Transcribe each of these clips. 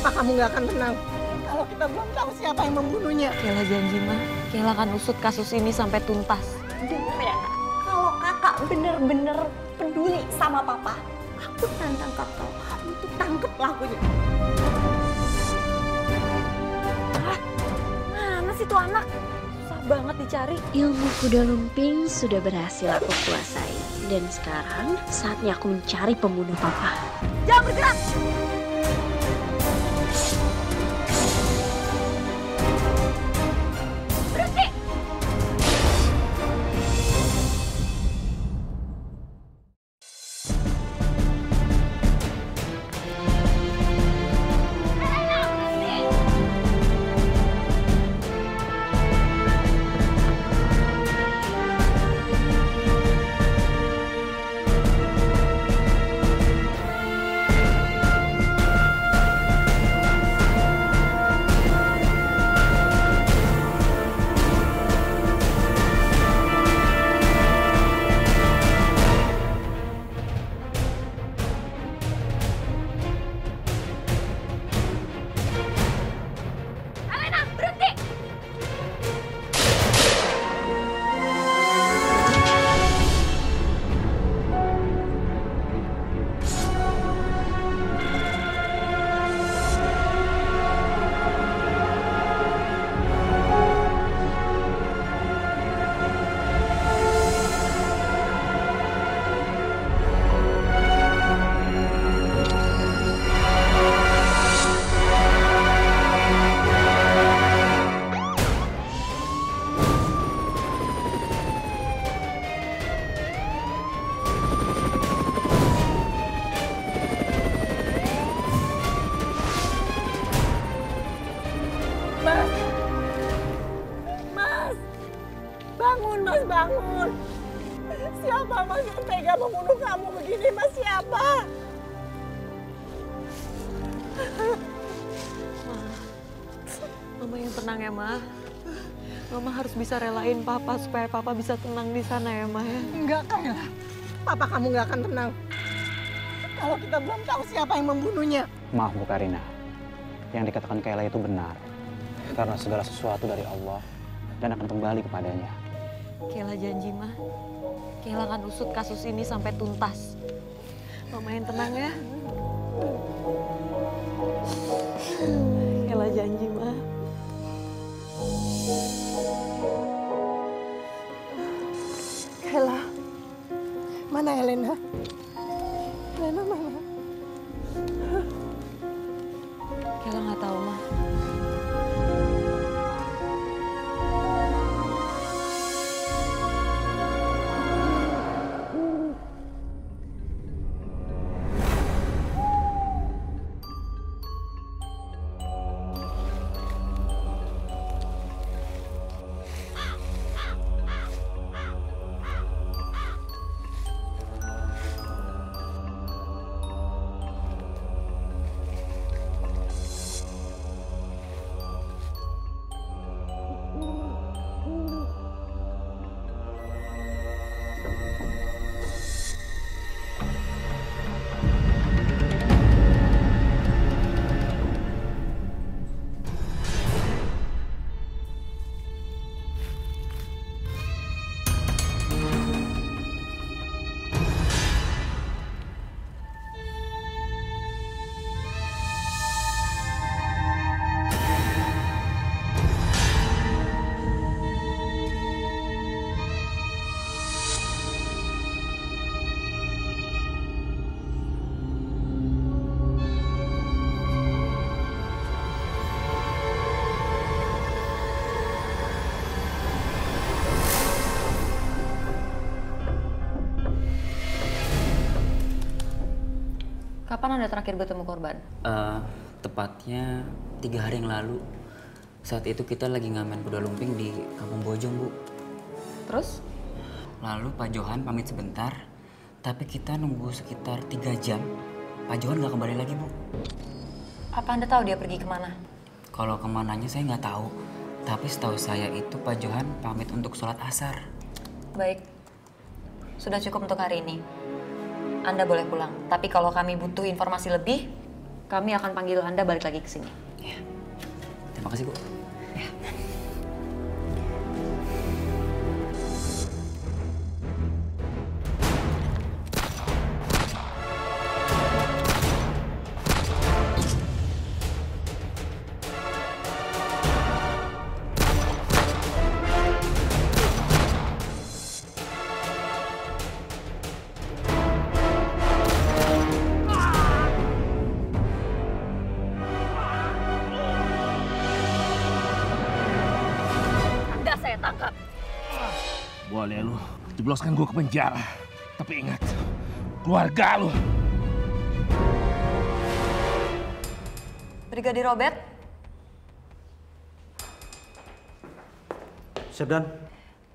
Apa kamu nggak akan tenang kalau kita belum tahu siapa yang membunuhnya? Kela janji, Ma. Kela akan usut kasus ini sampai tuntas. Dengar ya, Kak. Kalau kakak bener-bener peduli sama papa, aku tantang kakak untuk tangkep pelakunya. Hah? Mana sih tuh anak? Susah banget dicari. Ilmu kuda lumping sudah berhasil aku kuasai. Dan sekarang saatnya aku mencari pembunuh papa. Jangan bergerak! Bangun. Siapa Mas yang tega membunuh kamu begini, Mas? Siapa? Mama yang tenang ya, Ma. Mama harus bisa relain Papa supaya Papa bisa tenang di sana ya, Ma. Enggak, Kayla. Papa kamu nggak akan tenang kalau kita belum tahu siapa yang membunuhnya. Maaf, Bu Karina. Yang dikatakan Kayla itu benar. Karena segala sesuatu dari Allah dan akan kembali kepadanya. Kayla janji, Ma. Kayla akan usut kasus ini sampai tuntas. Mama yang tenang ya. Kayla janji, Ma. Kayla. Mana Elena? Elena mana? Kayla nggak tahu, Ma. Kapan Anda terakhir bertemu korban? Tepatnya 3 hari yang lalu. Saat itu kita lagi ngamen kuda lumping di kampung Bojong, Bu. Terus? Lalu Pak Johan pamit sebentar, tapi kita nunggu sekitar 3 jam. Pak Johan nggak kembali lagi, Bu. Apa Anda tahu dia pergi kemana? Kalau kemananya saya nggak tahu, Tapi setahu saya itu Pak Johan pamit untuk sholat asar. Baik. Sudah cukup untuk hari ini. Anda boleh pulang. Tapi kalau kami butuh informasi lebih, kami akan panggil Anda balik lagi ke sini. Ya. Terima kasih, Bu. Ya. Boleh lu jebloskan gue ke penjara, tapi ingat keluarga lu. Brigadir Robert. Siap, Dan.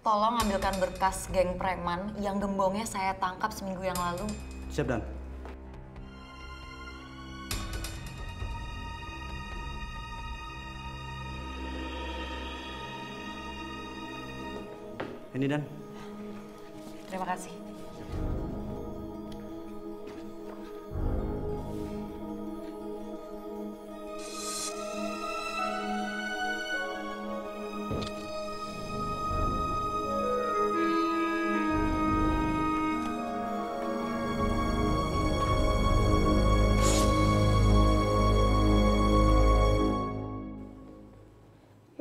Tolong ambilkan berkas geng preman yang gembongnya saya tangkap seminggu yang lalu. Siap, Dan. Ini, Dan. Terima kasih. Ya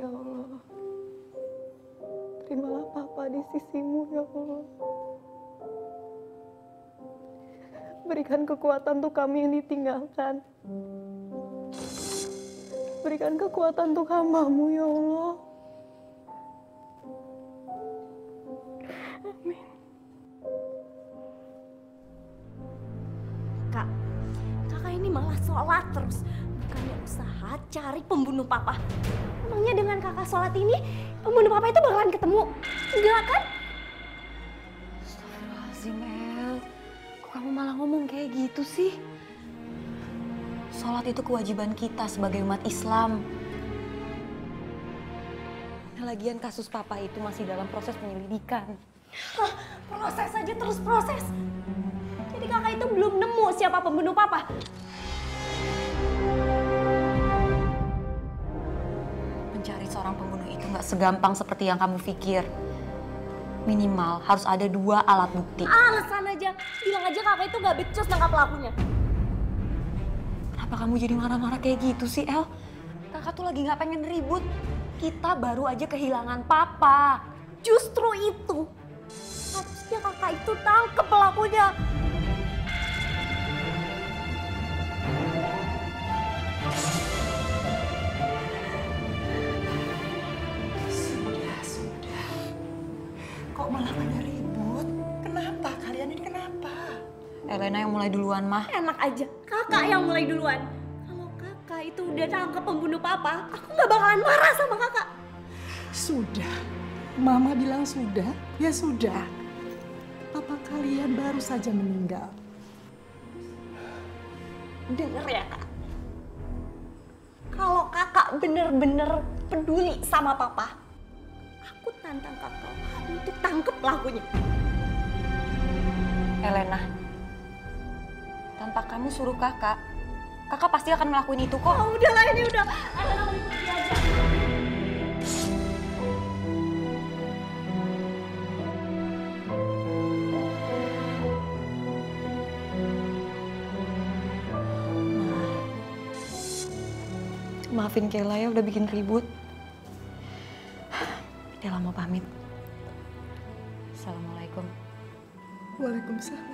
Allah, terimalah Papa di sisimu, ya Allah. Berikan kekuatan untuk kami yang ditinggalkan. Berikan kekuatan untuk hamba-Mu, ya Allah. Amin. Kakak ini malah sholat terus. Bukannya usaha cari pembunuh Papa. Emangnya dengan kakak sholat ini, pembunuh Papa itu bakalan ketemu? Enggak kan? Astagfirullahaladzim, El. Kok kamu malah ngomong kayak gitu sih? Sholat itu kewajiban kita sebagai umat Islam. Lagian kasus Papa itu masih dalam proses penyelidikan. Hah, proses aja terus proses. Jadi kakak itu belum nemu siapa pembunuh Papa. Mencari seorang pembunuh itu nggak segampang seperti yang kamu pikir. Minimal harus ada 2 alat bukti. Alasan aja, bilang aja kakak itu nggak becus nangkap pelakunya. Kenapa kamu jadi marah-marah kayak gitu sih, El? Kakak tuh lagi nggak pengen ribut. Kita baru aja kehilangan Papa. Justru itu, harusnya kakak itu tangkep pelakunya. Elena yang mulai duluan, Mah. Enak aja, kakak yang mulai duluan. Kalau kakak itu udah tangkap pembunuh Papa, aku nggak bakalan marah sama kakak. Sudah, Mama bilang sudah, ya sudah. Papa kalian baru saja meninggal. Dengar ya, Kak. Kalau kakak bener-bener peduli sama Papa, aku tantang kakak untuk tangkep pelakunya. Elena, tanpa kamu suruh kakak, kakak pasti akan ngelakuin itu kok. Oh, udahlah, ini udah. Elena mau pergi aja. Maafin Kayla ya, udah bikin ribut. Kayla mau pamit. Assalamualaikum. Waalaikumsalam.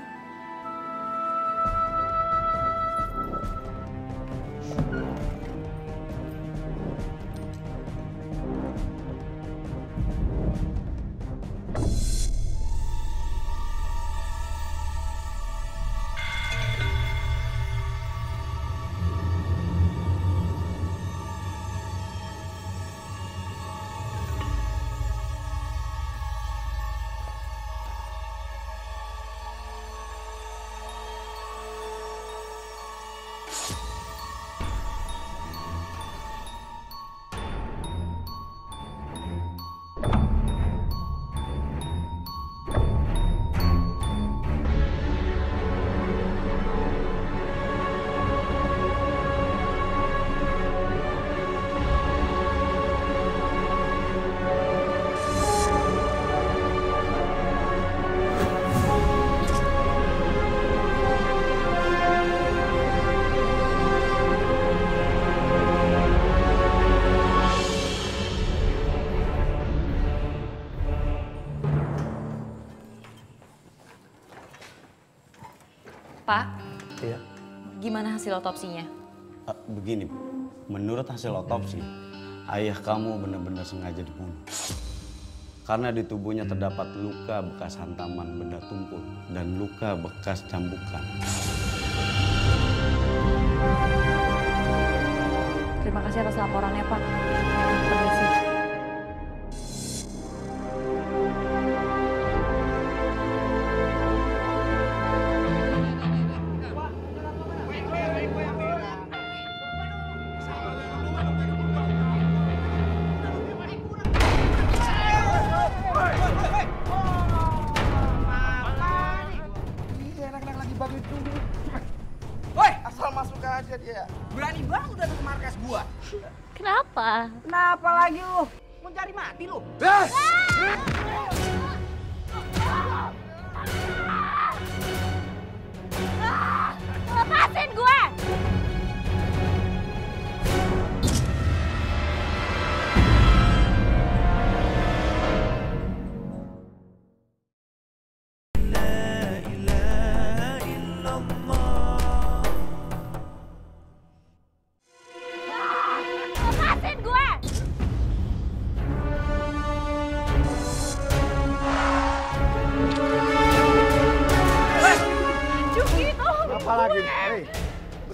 Pak, iya. Gimana hasil otopsinya? Begini, Bu. Menurut hasil otopsi, ayah kamu benar-benar sengaja dibunuh. Karena di tubuhnya terdapat luka bekas hantaman benda tumpul dan luka bekas cambukan. Terima kasih atas laporannya, Pak. Permisi.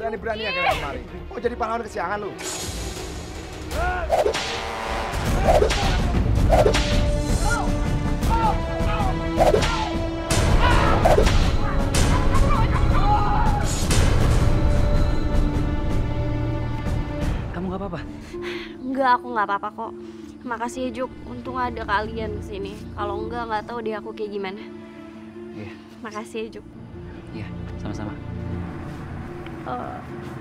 Berani-berani aja kemari. Oh, jadi pahlawan kesiangan lu. Kamu nggak apa-apa? Enggak, aku nggak apa-apa kok. Makasih Juk, untung ada kalian kesini. Kalau nggak tahu deh aku kayak gimana. Iya. Makasih Juk. Iya, sama-sama.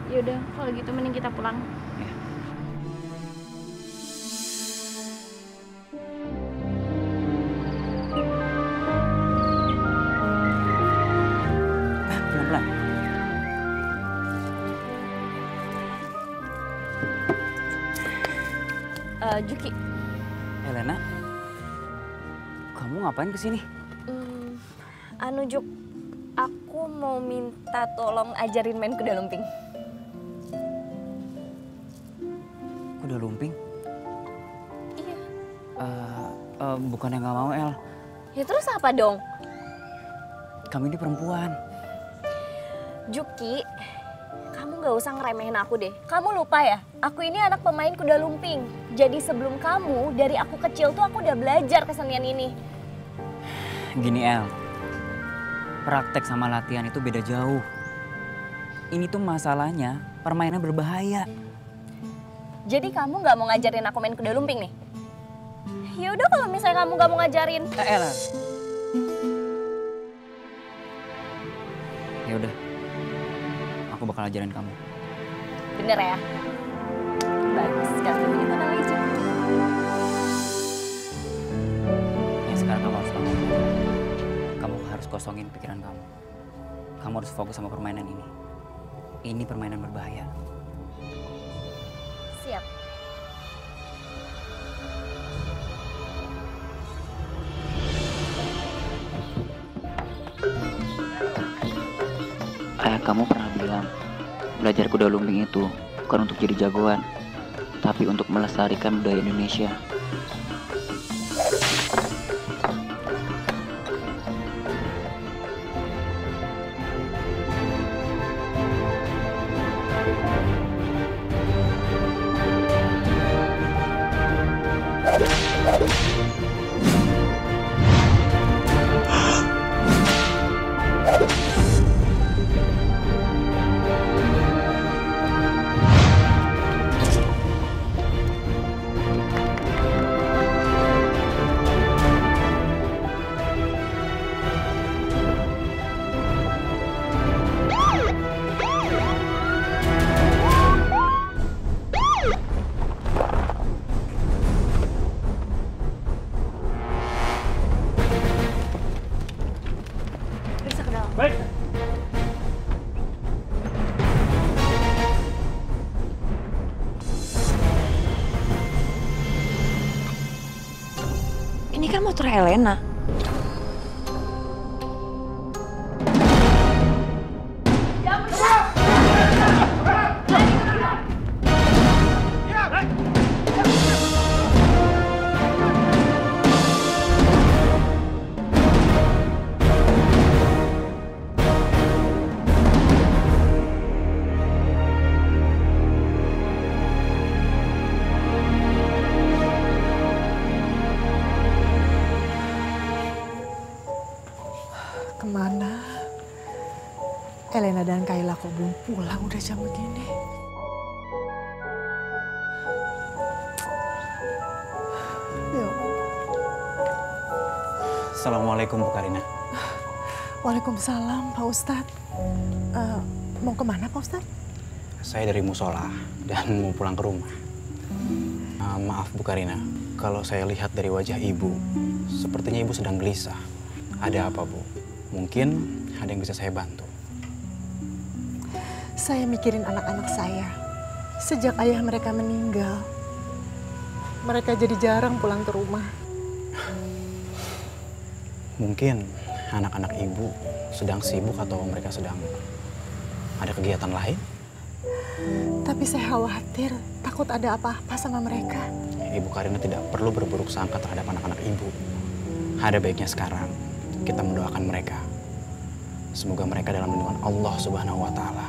Yaudah, kalau gitu mending kita pulang. Ya. Nah, pelan-pelan. Juki. Elena, kamu ngapain kesini? Juk. Aku mau minta tolong ajarin main kuda lumping. Kuda lumping? Iya. Bukannya nggak mau, El. Ya terus apa dong? Kami ini perempuan. Juki, kamu nggak usah ngeremehin aku deh. Kamu lupa ya, aku ini anak pemain kuda lumping. Jadi sebelum kamu, dari aku kecil tuh aku udah belajar kesenian ini. Gini, El. Praktek sama latihan itu beda jauh. Ini tuh masalahnya, permainan berbahaya. Jadi kamu nggak mau ngajarin aku main kuda lumping nih? Ya udah kalau misalnya kamu nggak mau ngajarin. Ella. Ya udah, aku bakal ajarin kamu. Bener ya? Bagus sekali begitu namanya Juki. Ya sekarang kamu harus bangun. Harus kosongin pikiran kamu. Kamu harus fokus sama permainan ini. Ini permainan berbahaya. Siap. Ayah kamu pernah bilang, belajar kuda lumping itu bukan untuk jadi jagoan, tapi untuk melestarikan budaya Indonesia. Motor Elena. Elena dan Kayla kok belum pulang udah jam begini? Yuk. Assalamualaikum Bu Karina. Waalaikumsalam Pak Ustadz. Mau kemana Pak Ustadz? Saya dari musola dan mau pulang ke rumah. Maaf Bu Karina, kalau saya lihat dari wajah Ibu, sepertinya Ibu sedang gelisah. Ada apa Bu? Mungkin ada yang bisa saya bantu. Saya mikirin anak-anak saya. Sejak ayah mereka meninggal, mereka jadi jarang pulang ke rumah. Mungkin anak-anak Ibu sedang sibuk atau mereka sedang ada kegiatan lain? Tapi saya khawatir, takut ada apa-apa sama mereka. Ibu Karina tidak perlu berburuk sangka terhadap anak-anak Ibu. Ada baiknya sekarang kita mendoakan mereka. Semoga mereka dalam lindungan Allah Subhanahu wa Ta'ala.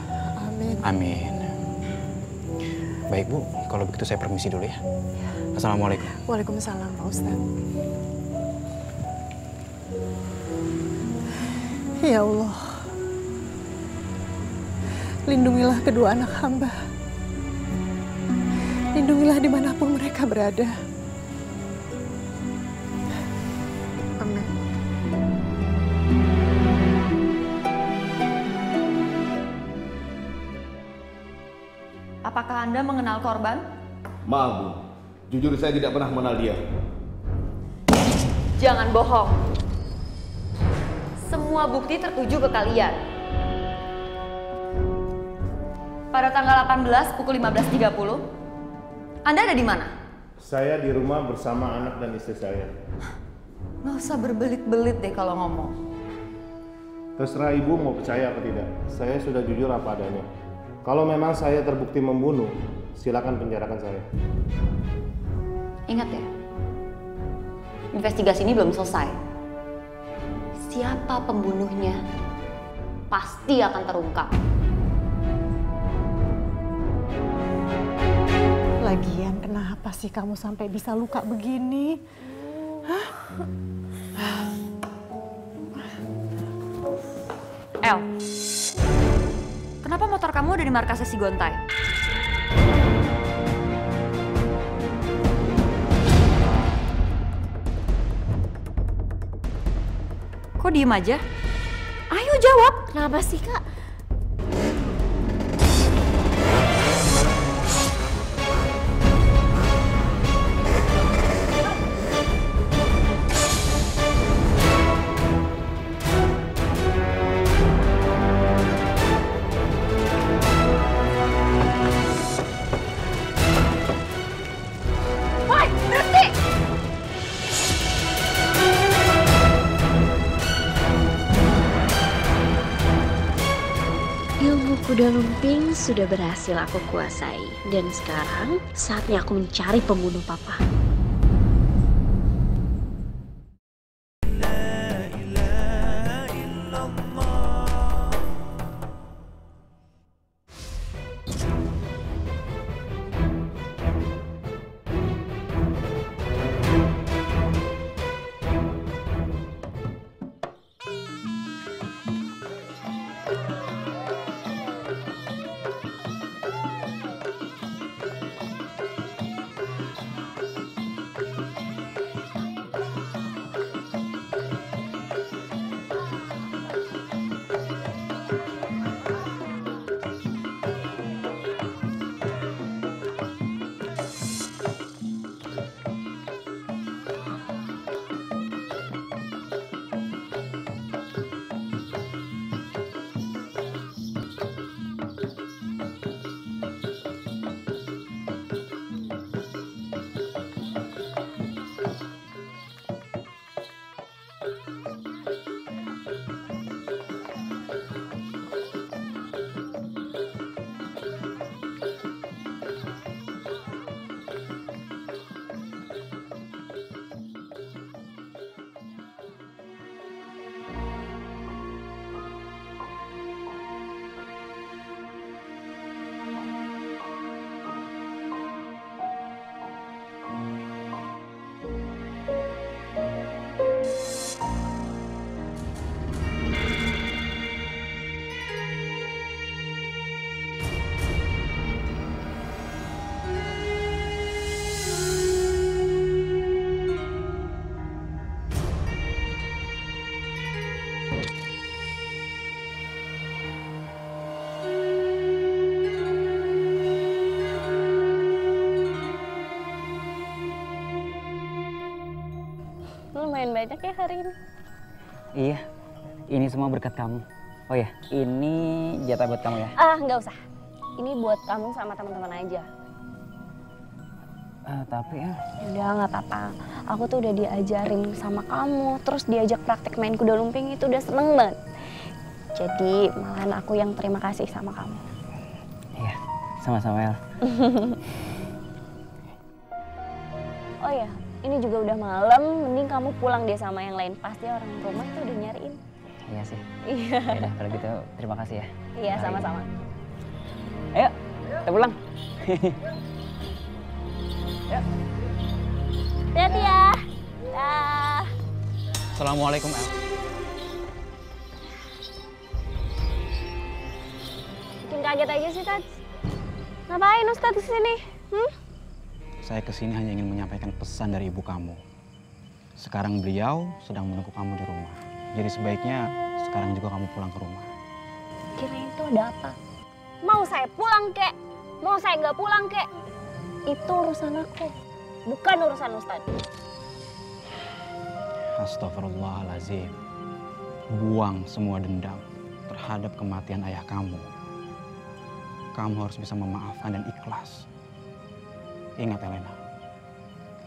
Amin. Amin. Baik Bu, kalau begitu saya permisi dulu ya. Assalamualaikum. Waalaikumsalam Pak Ustadz. Ya Allah, lindungilah kedua anak hamba. Lindungilah dimanapun mereka berada. Amin. Apakah Anda mengenal korban? Maaf Bu, jujur saya tidak pernah mengenal dia. Jangan bohong. Semua bukti tertuju ke kalian. Pada tanggal 18 pukul 15.30, Anda ada di mana? Saya di rumah bersama anak dan istri saya. Nggak usah berbelit-belit deh kalau ngomong. Terserah Ibu mau percaya apa tidak, saya sudah jujur apa adanya. Kalau memang saya terbukti membunuh, silakan penjarakan saya. Ingat ya, investigasi ini belum selesai. Siapa pembunuhnya pasti akan terungkap. Lagian kenapa sih kamu sampai bisa luka begini? Hah? El. Kenapa motor kamu ada di markasnya si Gontai? Kok diem aja? Ayo jawab! Kenapa sih, Kak? Kuda lumping sudah berhasil aku kuasai, dan sekarang saatnya aku mencari pembunuh papa. Lumayan banyak ya hari ini. Iya, ini semua berkat kamu. Oh ya, ini jatah buat kamu ya? Ah, nggak usah. Ini buat kamu sama teman-teman aja. Tapi ya... Udah, nggak apa-apa. Aku tuh udah diajarin sama kamu, terus diajak praktek main kuda lumping itu udah seneng banget. Jadi malahan aku yang terima kasih sama kamu. Iya, sama-sama El. Oh ya, ini juga udah malam, mending kamu pulang deh sama yang lain. Pasti orang rumah tuh udah nyariin. Iya sih. Iya. Yaudah, kalau gitu terima kasih ya. Iya, sama-sama. Ayo, kita pulang. Hati-hati ya. Dah. Assalamualaikum El. Kaget aja sih, Tats. Ngapain Ustadz kesini? Saya kesini hanya ingin menyampaikan pesan dari ibu kamu. Sekarang beliau sedang menunggu kamu di rumah. Jadi sebaiknya sekarang juga kamu pulang ke rumah. Kirain itu ada apa? Mau saya pulang, kek? Mau saya nggak pulang, kek? Itu urusan aku, bukan urusan Ustadz. Astagfirullahaladzim. Buang semua dendam terhadap kematian ayah kamu. Kamu harus bisa memaafkan dan ikhlas. Ingat Elena,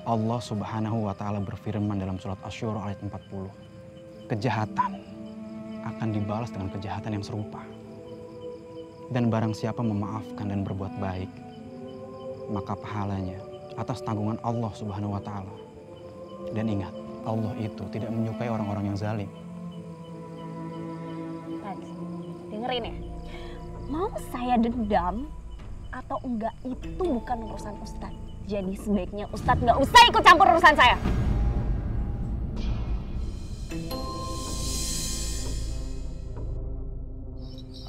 Allah Subhanahu wa Ta'ala berfirman dalam surat Asy-Syura ayat 40. Kejahatan akan dibalas dengan kejahatan yang serupa. Dan barang siapa memaafkan dan berbuat baik, maka pahalanya atas tanggungan Allah Subhanahu wa Ta'ala. Dan ingat, Allah itu tidak menyukai orang-orang yang zalim. Tadi, dengerin ya? Mau saya dendam atau enggak itu bukan urusan Ustadz. Jadi sebaiknya Ustadz nggak usah ikut campur urusan saya.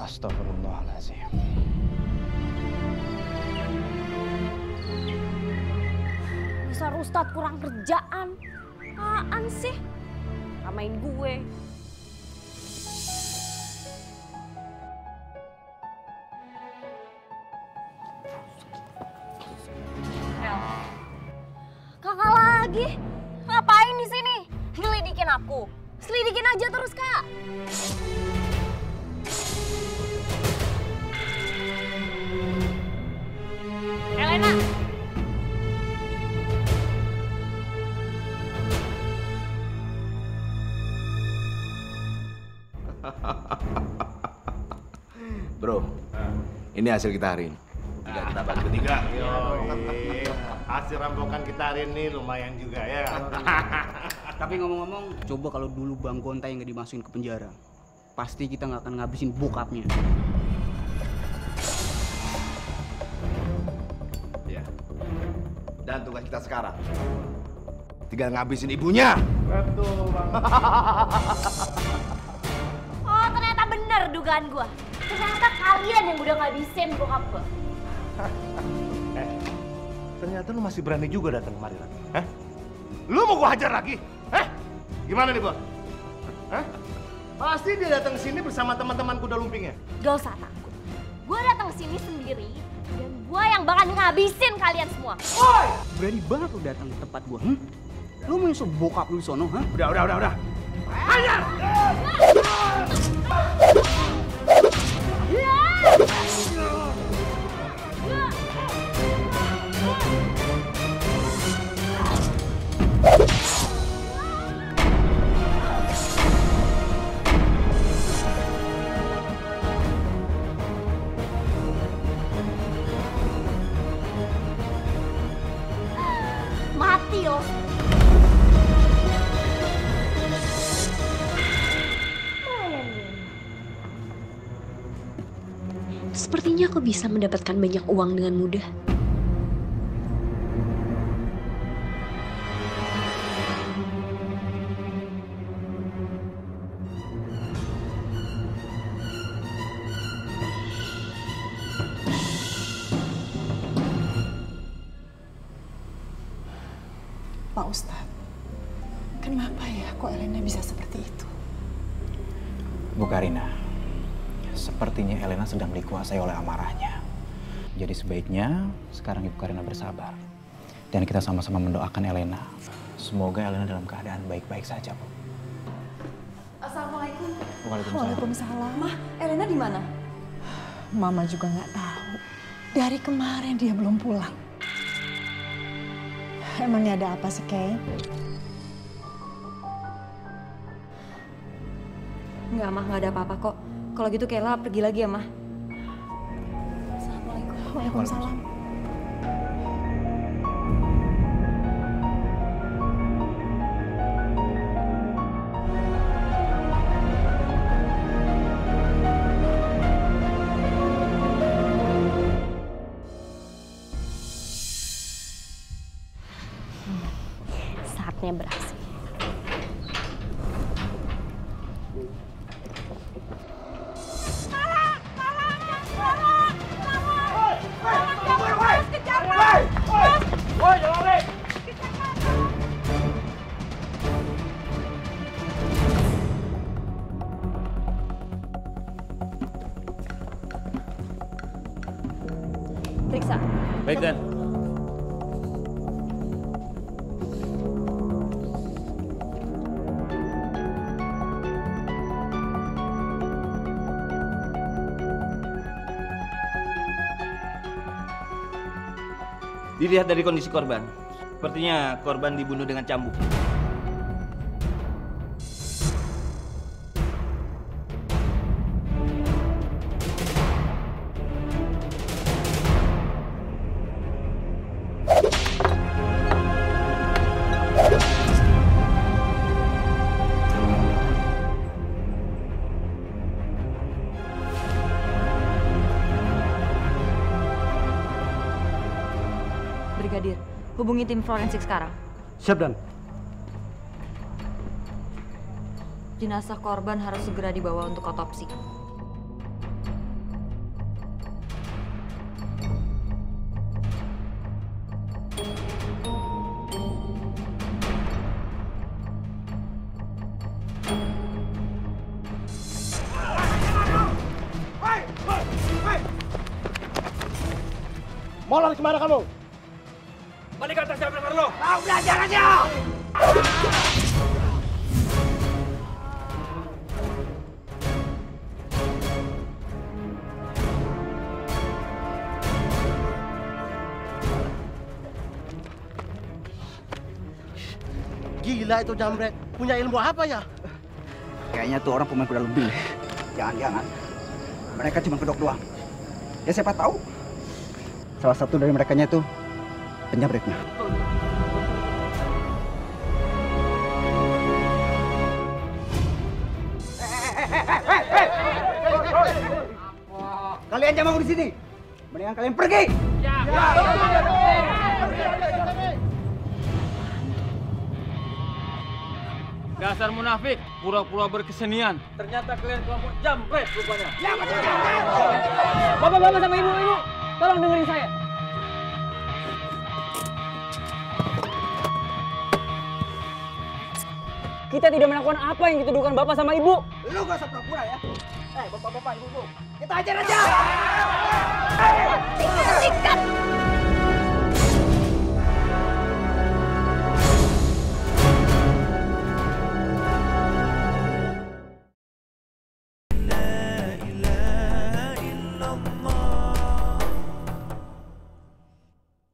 Astagfirullahaladzim. Besar Ustadz kurang kerjaan. Apaan sih? Samain gue. Kakak lagi? Ngapain di sini? Nyelidikin aku. Selidikin aja terus, Kak. Elena. Bro, ini hasil kita hari ini. Kita bagi ketiga. Hasil rampokan kita hari ini lumayan juga ya. Tapi ngomong-ngomong, coba kalau dulu Bang Gontai nggak dimasukin ke penjara, pasti kita nggak akan ngabisin bokapnya. Ya. Dan tugas kita sekarang, tinggal ngabisin ibunya. Betul, Bang. Oh, ternyata bener dugaan gua. Ternyata kalian yang udah ngabisin bokap gua. Ternyata lu masih berani juga datang kemari lagi. Hah? Lu mau gua hajar lagi? Hah? Gimana nih gua? Hah? Pasti dia datang sini bersama teman-teman kuda lumpingnya. Gak usah takut. Gua datang sini sendiri dan gua yang bakal ngabisin kalian semua. Oi! Berani banget lu datang ke tempat gua, hm? Lu mau nyusul bokap lu sono, hah? Udah. Hajar! Sepertinya aku bisa mendapatkan banyak uang dengan mudah. Pak Ustadz, kenapa ya kok Elena bisa seperti itu? Bu Karina. Sepertinya Elena sedang dikuasai oleh amarahnya. Jadi sebaiknya sekarang Ibu Karina bersabar. Dan kita sama-sama mendoakan Elena. Semoga Elena dalam keadaan baik-baik saja, Bu. Assalamualaikum. Waalaikumsalam. Waalaikumsalam. Ma, Elena di mana? Mama juga nggak tahu. Dari kemarin dia belum pulang. Emangnya ada apa sih, Kay? Enggak, Mah. Nggak ada apa-apa kok. Kalau gitu Kayla pergi lagi ya, Mah. Assalamualaikum. Waalaikumsalam. Saatnya berhasil. Periksa. Baik, Dan. Dilihat dari kondisi korban, sepertinya korban dibunuh dengan cambuk. Brigadir, hubungi tim forensik sekarang. Siap, Dan. Jenazah korban harus segera dibawa untuk otopsi. Mau lari kemana kamu? Balik ke atas, jangan benar lo. Tahu belajar aja. Gila itu jambret. Punya ilmu apa ya? Kayaknya tuh orang pemain kuda lumping. Jangan-jangan. Mereka cuma kedok doang. Ya siapa tahu. Salah satu dari merekanya itu penjambretnya. Kalian jangan mau di sini. Mendingan kalian pergi. Dasar munafik, pura-pura berkesenian. Ternyata kalian kelompok jambret rupanya. Bapak-bapak sama ibu-ibu, tolong dengerin saya. Kita tidak melakukan apa yang dituduhkan bapak sama ibu. Lu gak usah pura-pura ya. Bapak-bapak, ibu-ibu. Kita ajar aja. Sikat!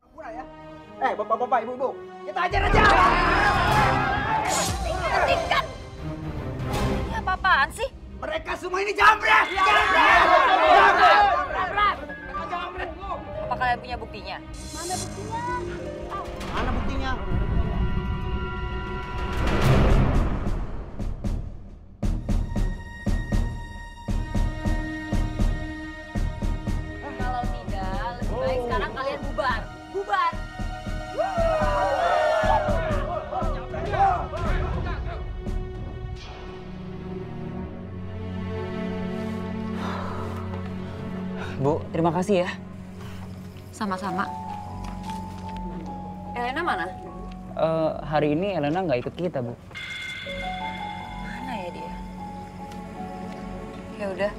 Pura-pura ya. Bapak-bapak, ibu-ibu. Kita ajar aja. Tingkat. Ini apa-apaan sih? Mereka semua ini jambret! Jambret! Jambret! Apa kalian punya buktinya? Mana buktinya? Mana buktinya? Kalau tidak, lebih baik sekarang kalian bubar. Bubar! Bu, terima kasih ya. Sama-sama. Elena mana? Hari ini Elena nggak ikut kita, Bu. Mana ya dia? Ya udah,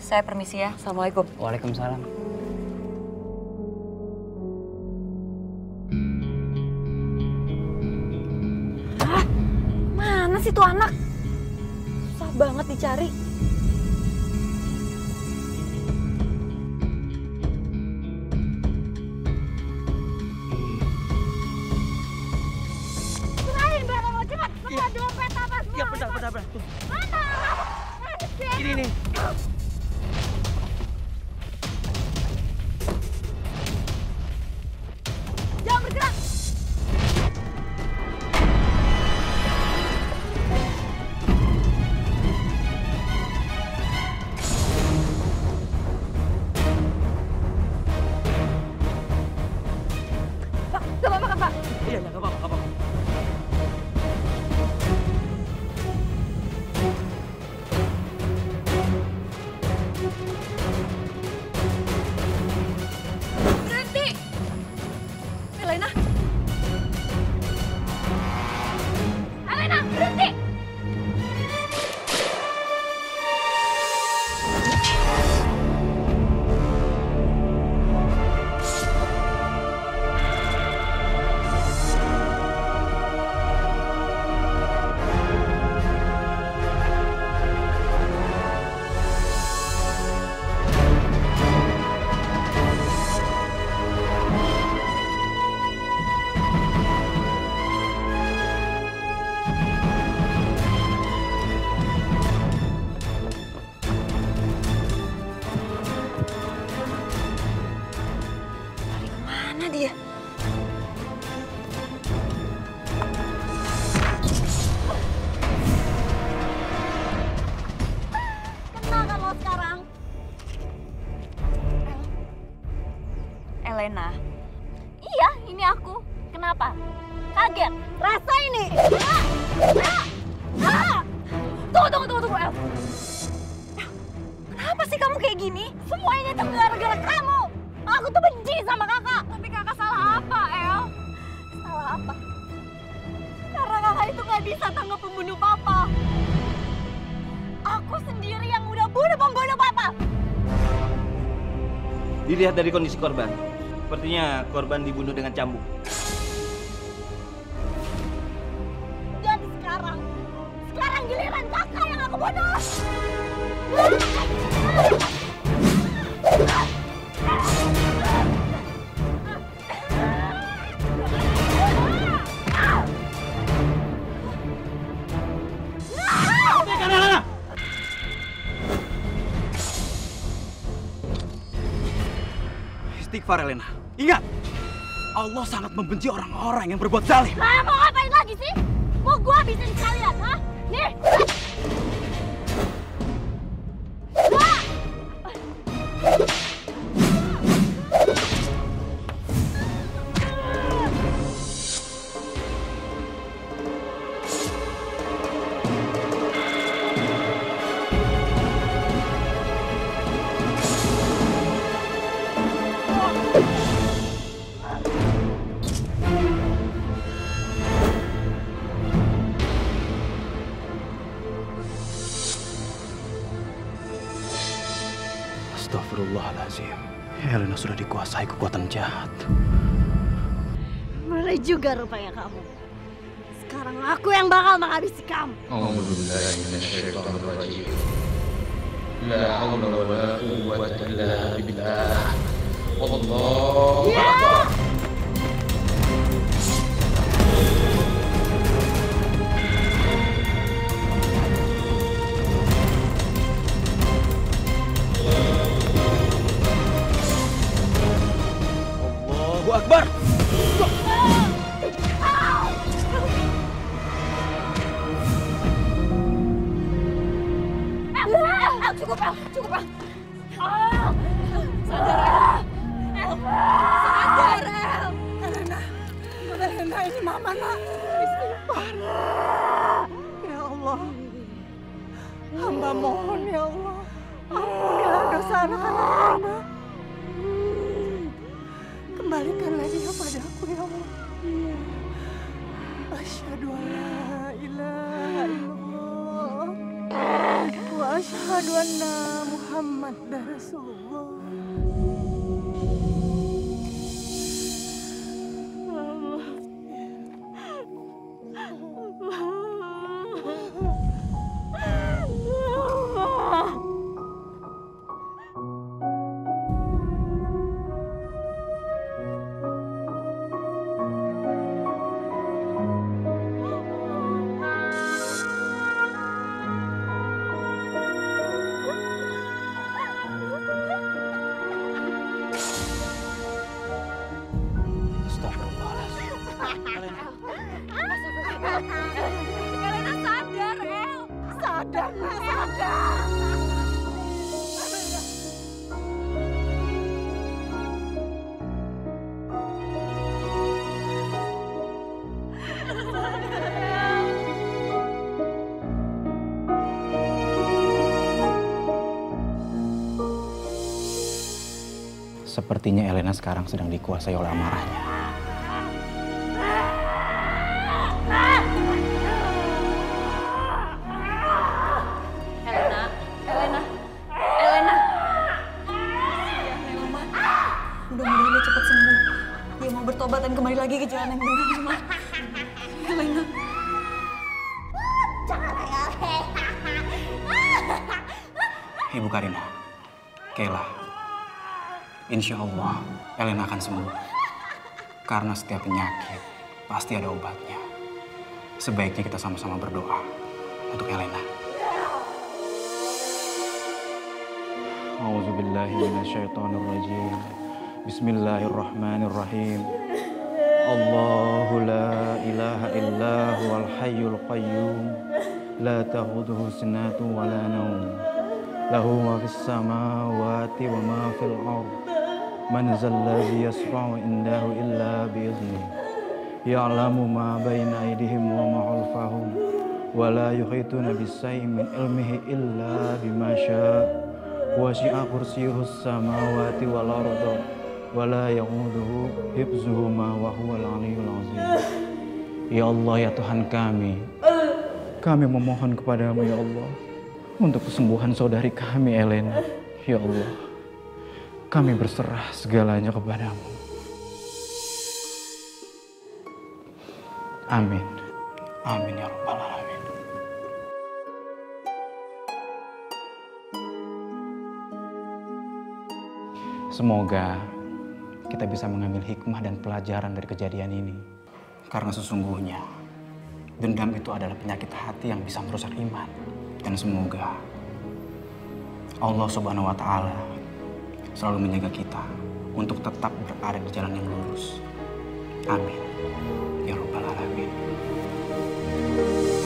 saya permisi ya. Assalamualaikum. Waalaikumsalam. sih tuh anak? Susah banget dicari. Kirain barang lo cepat, semua dompet apa semua. Iya benar. Mana? Ini nih. Jangan bergerak. Elena. Iya, ini aku. Kenapa? Kaget. Rasa ini. Tunggu, El. Kenapa sih kamu kayak gini? Semuanya itu gara-gara kamu. Aku tuh benci sama kakak. Tapi kakak salah apa, El? Salah apa? Karena kakak itu gak bisa tanggap pembunuh papa. Aku sendiri yang udah bunuh pembunuh papa. Dilihat dari kondisi korban. Sepertinya korban dibunuh dengan cambuk. Jadi sekarang giliran kakak yang aku bunuh. Istighfar, Elena. Ingat, Allah sangat membenci orang-orang yang berbuat zalim. Mau ngapain lagi sih? Mau gua habisin kalian, ha? Nih! Astagfirullahaladzim, Elena sudah dikuasai kekuatan jahat. Mulai juga rupanya kamu. Sekarang aku yang bakal menghabisi kamu. Ya! Akbar. Cukup. Sadar. Elena, ini mama nak. Istighfar. Ya Allah. Hamba mohon ya Allah. Ampunilah dosa anak-anak hamba. Kembalikanlah dia padaku ya Allah. Asyhadu an la ilaha illallah wa asyhadu anna Muhammadar Rasulullah. Allah. sadar, nggak sadar. Sepertinya Elena sekarang sedang dikuasai oleh amarahnya. Bertobat dan kembali lagi ke jalan yang benar, Ma. Elena. Ibu Karina, Kayla, insya Allah Elena akan sembuh. Karena setiap penyakit pasti ada obatnya. Sebaiknya kita sama-sama berdoa untuk Elena. A'udzubillahi minasyaitonirrajim. Bismillahirrahmanirrahim. Allahu la ilaha illa huwal hayyul qayyum la ta'khudhuhu sinatun wa la nawm lahu ma fis samawati wa ma fil ard man zalladzi yasfa'u indahu illa bi'idznih ya'lamu ma baina aydihim wa ma khalfahum wa la yuhituna bisay'in min ilmihi illa bima syaa wa syi'a kursiyyuhus samawati wal ardh wala ya'uduhu hifzuhuma wa huwal aliyyul azim. Ya Allah, ya Tuhan kami, kami memohon kepadamu ya Allah untuk kesembuhan saudari kami Elena. Ya Allah, kami berserah segalanya kepadamu. Amin, amin ya rabbal alamin. Semoga kita bisa mengambil hikmah dan pelajaran dari kejadian ini. Karena sesungguhnya, dendam itu adalah penyakit hati yang bisa merusak iman. Dan semoga Allah Subhanahu wa Ta'ala selalu menjaga kita untuk tetap berada di jalan yang lurus. Amin. Ya Rabbal Alamin.